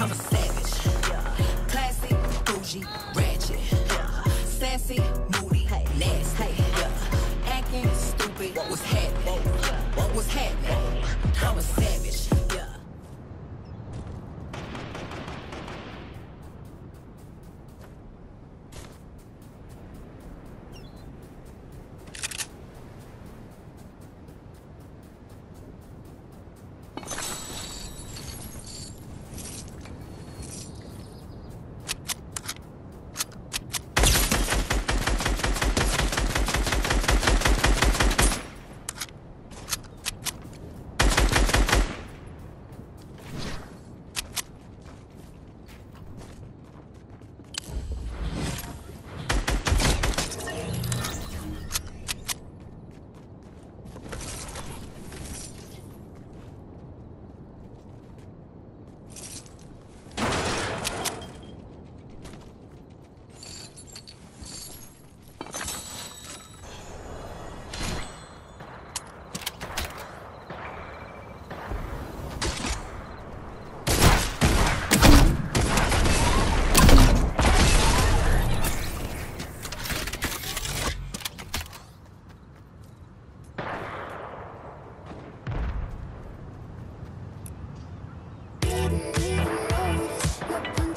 I'm a savage, yeah. Classy, bougie, ratchet, yeah. Sassy, moody, hey. Nasty, hey. Yeah. Acting stupid, what was happening? Yeah. What was happening? Yeah. I'm a savage.